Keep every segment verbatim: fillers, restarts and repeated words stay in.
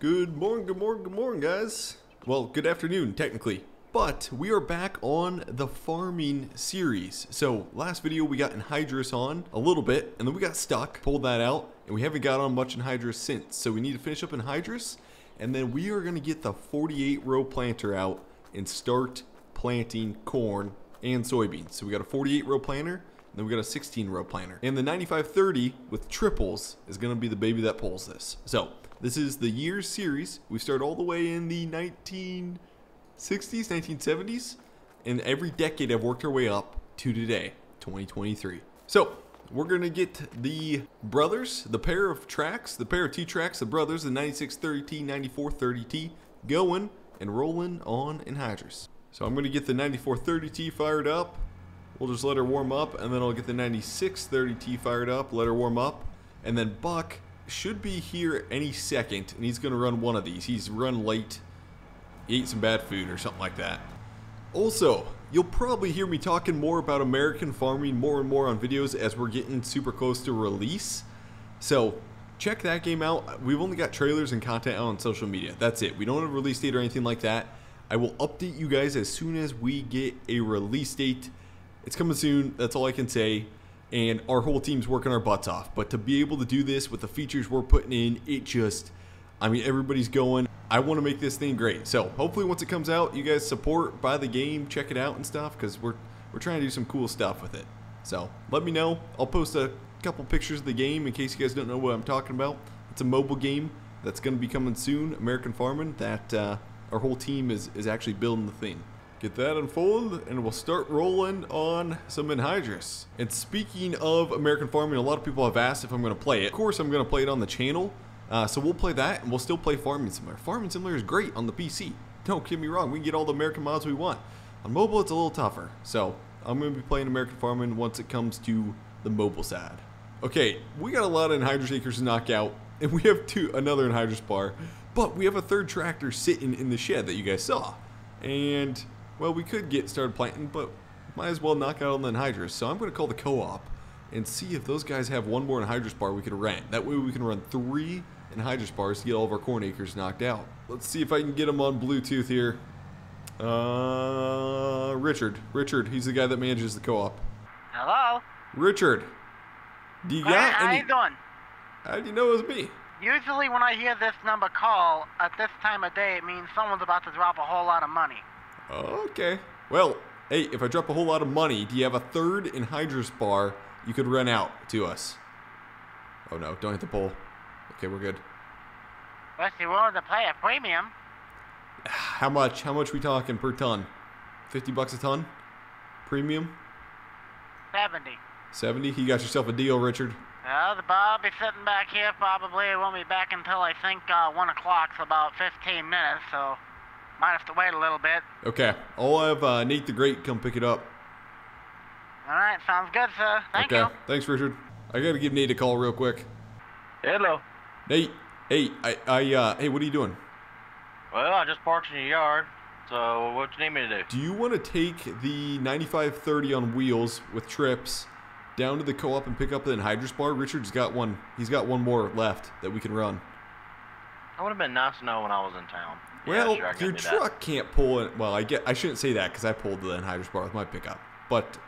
Good morning, good morning, good morning, guys. Well, good afternoon, technically. But we are back on the farming series. So last video we got anhydrous on a little bit, and then we got stuck, pulled that out, and we haven't got on much anhydrous since. So we need to finish up anhydrous, and then we are gonna get the forty-eight row planter out and start planting corn and soybeans. So we got a forty-eight row planter, and then we got a sixteen row planter. And the ninety-five thirty with triples is gonna be the baby that pulls this. So this is the year series. We start all the way in the nineteen sixties, nineteen seventies, and every decade I've worked our way up to today, twenty twenty-three. So we're gonna get the brothers, the pair of tracks, the pair of T tracks, the brothers, the ninety-six thirty T, ninety-four thirty T, going and rolling on anhydrous. So I'm gonna get the ninety-four thirty T fired up. We'll just let her warm up, and then I'll get the ninety-six thirty T fired up, let her warm up, and then Buck should be here any second, and he's gonna run one of these. He's run late. Eat some bad food or something like that. Also, you'll probably hear me talking more about American farming more and more on videos as we're getting super close to release. So check that game out. We've only got trailers and content out on social media. That's it. We don't have a release date or anything like that. I will update you guys as soon as we get a release date. It's coming soon. That's all I can say. And our whole team's working our butts off. But to be able to do this with the features we're putting in, it just, I mean, everybody's going. I want to make this thing great. So hopefully once it comes out, you guys support, buy the game, check it out and stuff, because we're we're trying to do some cool stuff with it. So let me know. I'll post a couple pictures of the game in case you guys don't know what I'm talking about. It's a mobile game that's going to be coming soon, American Farming, that uh, our whole team is, is actually building the thing. Get that unfolded, and we'll start rolling on some anhydrous. And speaking of American Farming, a lot of people have asked if I'm going to play it. Of course I'm going to play it on the channel. Uh, so we'll play that, and we'll still play Farming Simulator. Farming Simulator is great on the P C. Don't get me wrong, we can get all the American mods we want. On mobile, it's a little tougher. So I'm going to be playing American Farming once it comes to the mobile side. Okay, we got a lot of anhydrous acres to knock out, and we have two another anhydrous bar. But we have a third tractor sitting in the shed that you guys saw. And, well, we could get started planting, but might as well knock out on the anhydrous. So I'm going to call the co-op and see if those guys have one more anhydrous bar we can rent. That way we can run three anhydrous bars to get all of our corn acres knocked out. Let's see if I can get him on Bluetooth here. Uh, Richard. Richard, he's the guy that manages the co-op. Hello? Richard. Do you got How you doing? How do you know it was me? Usually when I hear this number call at this time of day, it means someone's about to drop a whole lot of money. Okay. Well, hey, if I drop a whole lot of money, do you have a third anhydrous bar you could run out to us? Oh no, don't hit the pole. Okay, we're good. Unless you're willing to pay a premium. How much? How much we talking per ton? fifty bucks a ton? Premium? seventy. seventy? You got yourself a deal, Richard. Well, the Bob is sitting back here probably. It won't be back until I think uh, one o'clock, so about fifteen minutes, so might have to wait a little bit. Okay, I'll have uh, Nate the Great come pick it up. All right, sounds good, sir. Thank okay. you. Thanks, Richard. I got to give Nate a call real quick. Hello. Hey, hey, I, I, uh, hey, what are you doing? Well, I just parked in your yard, so what do you need me to do? Do you want to take the ninety-five thirty on wheels with trips down to the co-op and pick up the anhydrous bar? Richard's got one, he's got one more left that we can run. That would have been nice to know when I was in town. Well, yeah, sure, your truck that. can't pull it. Well, I get, I shouldn't say that because I pulled the anhydrous bar with my pickup, but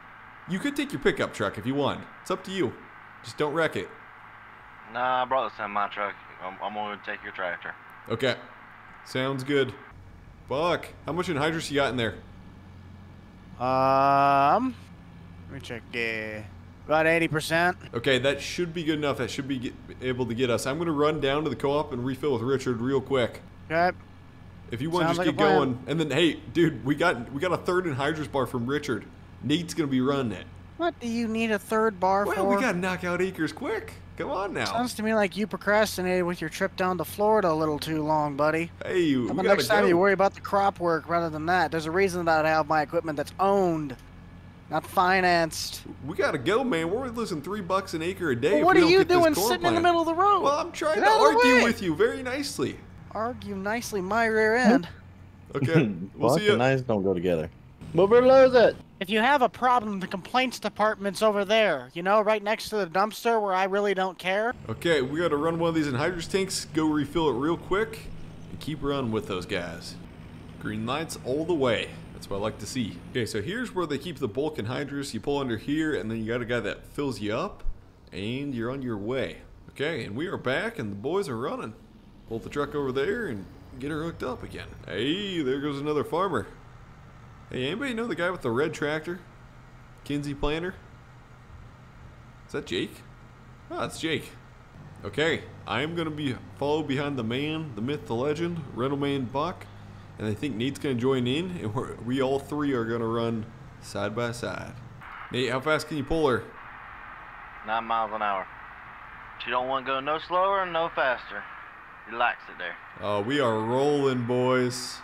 you could take your pickup truck if you want. It's up to you. Just don't wreck it. Nah, I brought this in my truck. I'm, I'm going to take your tractor. Okay. Sounds good. Buck, how much anhydrous you got in there? Um, let me check. Uh, about eighty percent. Okay, that should be good enough. That should be get, able to get us. I'm going to run down to the co-op and refill with Richard real quick. Okay. If you want to just like keep going. And then, hey, dude, we got we got a third anhydrous bar from Richard. Nate's going to be running it. What do you need a third bar well, for? Well, we got to knock out acres quick. Come on now. Sounds to me like you procrastinated with your trip down to Florida a little too long, buddy. Hey, I mean, next time go. you worry about the crop work rather than that. There's a reason about how my equipment that's owned, not financed. We gotta go, man. We're losing three bucks an acre a day. Well, what if we are you doing sitting plant. in the middle of the road? Well, I'm trying Get to argue with you very nicely. Argue nicely, my rear end. Okay, we'll Buck see you. And nice don't go together. Move or lose it. If you have a problem, the complaints department's over there. You know, right next to the dumpster where I really don't care. Okay, we gotta run one of these anhydrous tanks, go refill it real quick, and keep running with those guys. Green lights all the way. That's what I like to see. Okay, so here's where they keep the bulk anhydrous. You pull under here, and then you got a guy that fills you up, and you're on your way. Okay, and we are back, and the boys are running. Pull the truck over there and get her hooked up again. Hey, there goes another farmer. Hey, anybody know the guy with the red tractor? Kinsey Planter? Is that Jake? Oh, that's Jake. Okay, I am going to be follow behind the man, the myth, the legend, RentalManBuch. And I think Nate's going to join in, and we're, we all three are going to run side by side. Nate, how fast can you pull her? Nine miles an hour. She don't want to go no slower and no faster. She likes it there. Oh, uh, we are rolling, boys.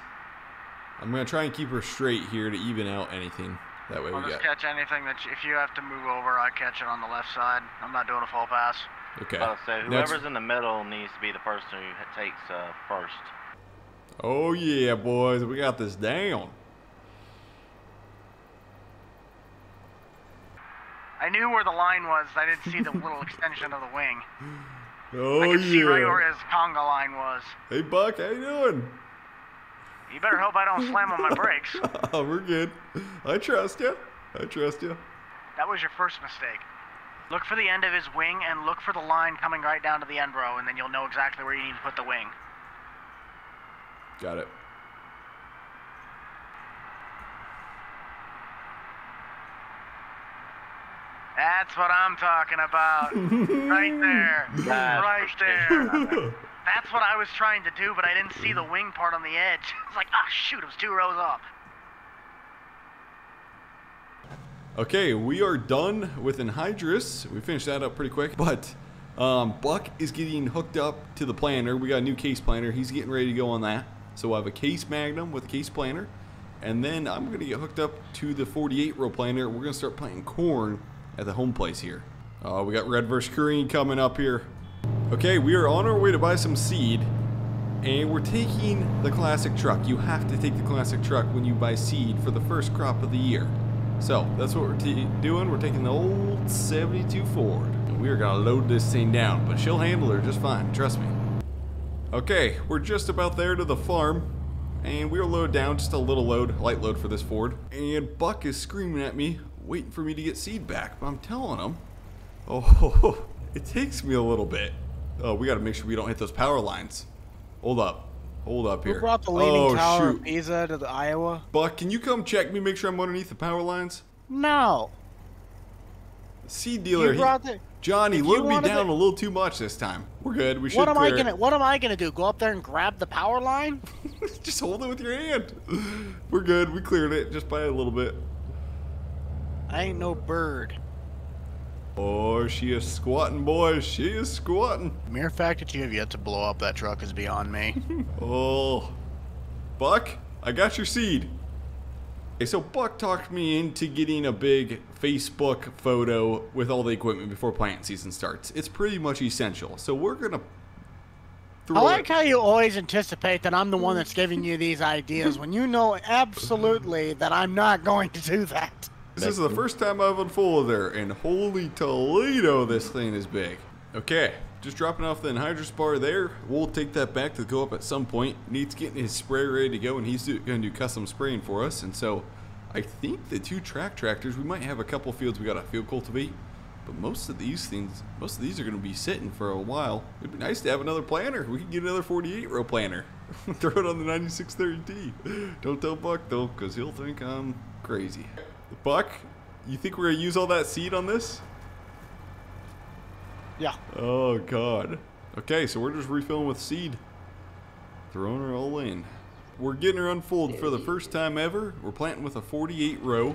I'm going to try and keep her straight here to even out anything. That way I'll we just got. catch anything that you, if you have to move over, I catch it on the left side. I'm not doing a full pass. Okay. Uh, so whoever's Next. in the middle needs to be the person who takes uh, first. Oh yeah, boys, we got this down. I knew where the line was. I didn't see the little extension of the wing. Oh yeah. I could see right where his conga line was. Hey Buck, how you doing? You better hope I don't slam on my brakes. Oh, we're good. I trust you. I trust you. That was your first mistake. Look for the end of his wing and look for the line coming right down to the end row, and then you'll know exactly where you need to put the wing. Got it. That's what I'm talking about. Right there. Right there. That's what I was trying to do, but I didn't see the wing part on the edge. It's like, ah, oh, shoot, it was two rows off. Okay, we are done with anhydrous. We finished that up pretty quick, but um, Buck is getting hooked up to the planter. We got a new case planter. He's getting ready to go on that. So I we'll have a Case Magnum with a Case Planter, and then I'm going to get hooked up to the forty-eight row planter. We're going to start planting corn at the home place here. Uh, we got red versus green coming up here. Okay, we are on our way to buy some seed, and we're taking the classic truck. You have to take the classic truck when you buy seed for the first crop of the year. So that's what we're t doing. We're taking the old seventy-two Ford, and we are going to load this thing down, but she'll handle her just fine, trust me. Okay, we're just about there to the farm, and we're loaded down, just a little load, light load for this Ford. And Buck is screaming at me, waiting for me to get seed back, but I'm telling him, oh, it takes me a little bit. Oh, we gotta make sure we don't hit those power lines. Hold up, hold up here. Who brought the leaning oh, tower shoot. of Pisa to the Iowa? Buck, can you come check me, make sure I'm underneath the power lines? No. Seed dealer, he, the, Johnny load me down to, a little too much this time. We're good. We should what am clear. I gonna What am I gonna do? Go up there and grab the power line? Just hold it with your hand. We're good. We cleared it just by a little bit. I ain't no bird. Oh, she is squatting, boys. She is squatting. The mere fact that you have yet to blow up that truck is beyond me. Oh, Buck, I got your seed. Okay, so Buck talked me into getting a big Facebook photo with all the equipment before planting season starts. It's pretty much essential. So we're gonna throw I like it. how you always anticipate that I'm the one that's giving you these ideas when you know absolutely that I'm not going to do that. This is the first time I've unfolded there, and holy Toledo, this thing is big. Okay, just dropping off the anhydrous bar there. We'll take that back to go up at some point. Nate's getting his spray ready to go, and he's going to do custom spraying for us. And so I think the two track tractors, we might have a couple fields we got to field cultivate, but most of these things, most of these are going to be sitting for a while. It'd be nice to have another planter. We could get another forty-eight row planter. Throw it on the ninety-six thirty T. Don't tell Buck though, because he'll think I'm crazy. Buck, you think we're gonna use all that seed on this? Yeah. Oh god. Okay, so we're just refilling with seed. Throwing her all in. We're getting her unfolded for the first time ever. We're planting with a forty-eight row.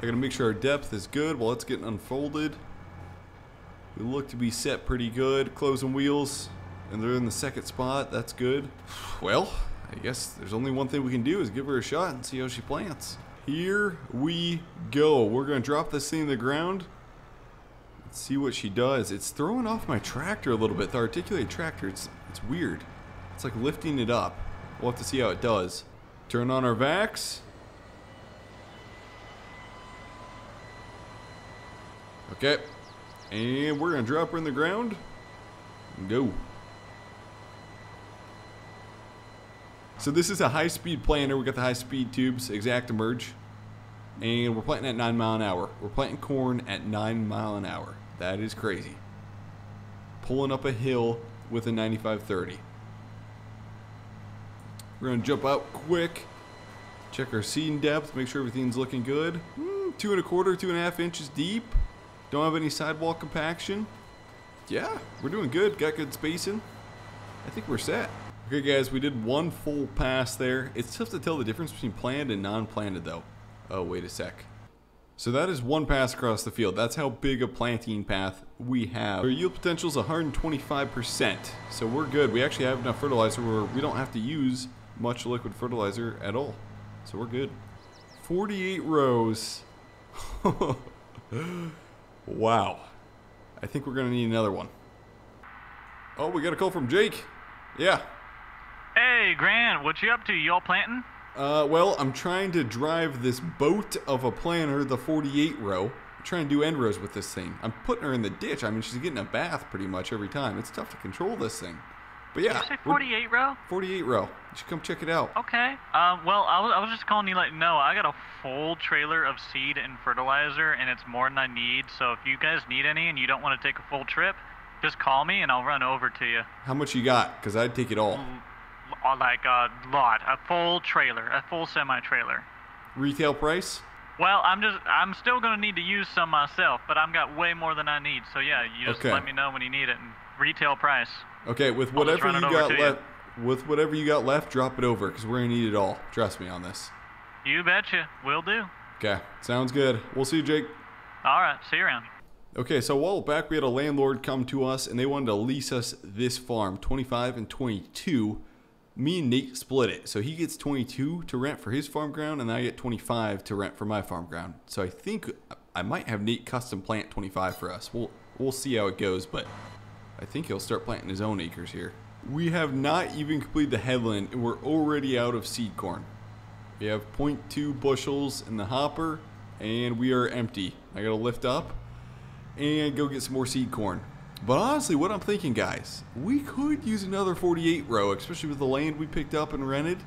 I gotta make sure our depth is good while it's getting unfolded. We look to be set pretty good. Closing wheels, and they're in the second spot. That's good. Well, I guess there's only one thing we can do is give her a shot and see how she plants. Here we go. We're going to drop this thing in the ground. Let's see what she does. It's throwing off my tractor a little bit. The articulated tractor, it's, it's weird. It's like lifting it up. We'll have to see how it does. Turn on our vacs. Okay. And we're going to drop her in the ground. And go. So this is a high-speed planter. We got the high-speed tubes, Exact Emerge, and we're planting at nine mile an hour. We're planting corn at nine mile an hour. That is crazy. Pulling up a hill with a ninety-five thirty. We're gonna jump out quick, check our seed depth, make sure everything's looking good. Mm, two and a quarter, two and a half inches deep. Don't have any sidewall compaction. Yeah, we're doing good. Got good spacing. I think we're set. Okay guys, we did one full pass there. It's tough to tell the difference between planted and non-planted though. Oh, wait a sec. So that is one pass across the field. That's how big a planting path we have. Our yield potential is one hundred twenty-five percent. So we're good. We actually have enough fertilizer where we don't have to use much liquid fertilizer at all. So we're good. forty-eight rows. Wow. I think we're going to need another one. Oh, we got a call from Jake. Yeah. Hey, Grant, what you up to? Y'all planting? Uh, well, I'm trying to drive this boat of a planter, the forty-eight row. I'm trying to do end rows with this thing. I'm putting her in the ditch. I mean, she's getting a bath pretty much every time. It's tough to control this thing. But yeah. Did you say forty-eight row? forty-eight row. You should come check it out. Okay. Uh, well, I was, I was just calling you like, no, I got a full trailer of seed and fertilizer, and it's more than I need. So if you guys need any and you don't want to take a full trip, just call me and I'll run over to you. How much you got? Because I'd take it all. Mm. Like a lot, a full trailer, a full semi-trailer. Retail price? Well, I'm just, I'm still gonna need to use some myself, but I've got way more than I need. So yeah, you just okay. Let me know when you need it. And retail price. Okay, with whatever you got left, you. with whatever you got left, drop it over because we're gonna need it all. Trust me on this. You betcha, will do. Okay, sounds good. We'll see you, Jake. All right, see you around. Okay, so a while back we had a landlord come to us and they wanted to lease us this farm, twenty-five and twenty-two. Me and Nate split it, so he gets twenty-two to rent for his farm ground, and I get twenty-five to rent for my farm ground. So I think I might have Nate custom plant twenty-five for us. We'll we'll see how it goes, but I think he'll start planting his own acres here. We have not even completed the headland, and we're already out of seed corn. We have zero point two bushels in the hopper, and we are empty. I gotta lift up and go get some more seed corn. But honestly, what I'm thinking, guys, we could use another forty-eight row, especially with the land we picked up and rented.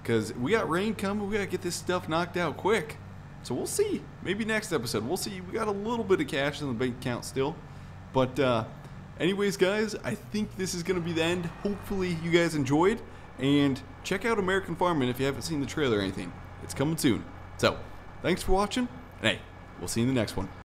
Because we got rain coming, we got to get this stuff knocked out quick. So we'll see. Maybe next episode, we'll see. We got a little bit of cash in the bank account still. But uh, anyways, guys, I think this is going to be the end. Hopefully you guys enjoyed. And check out American Farming if you haven't seen the trailer or anything. It's coming soon. So, thanks for watching. And hey, we'll see you in the next one.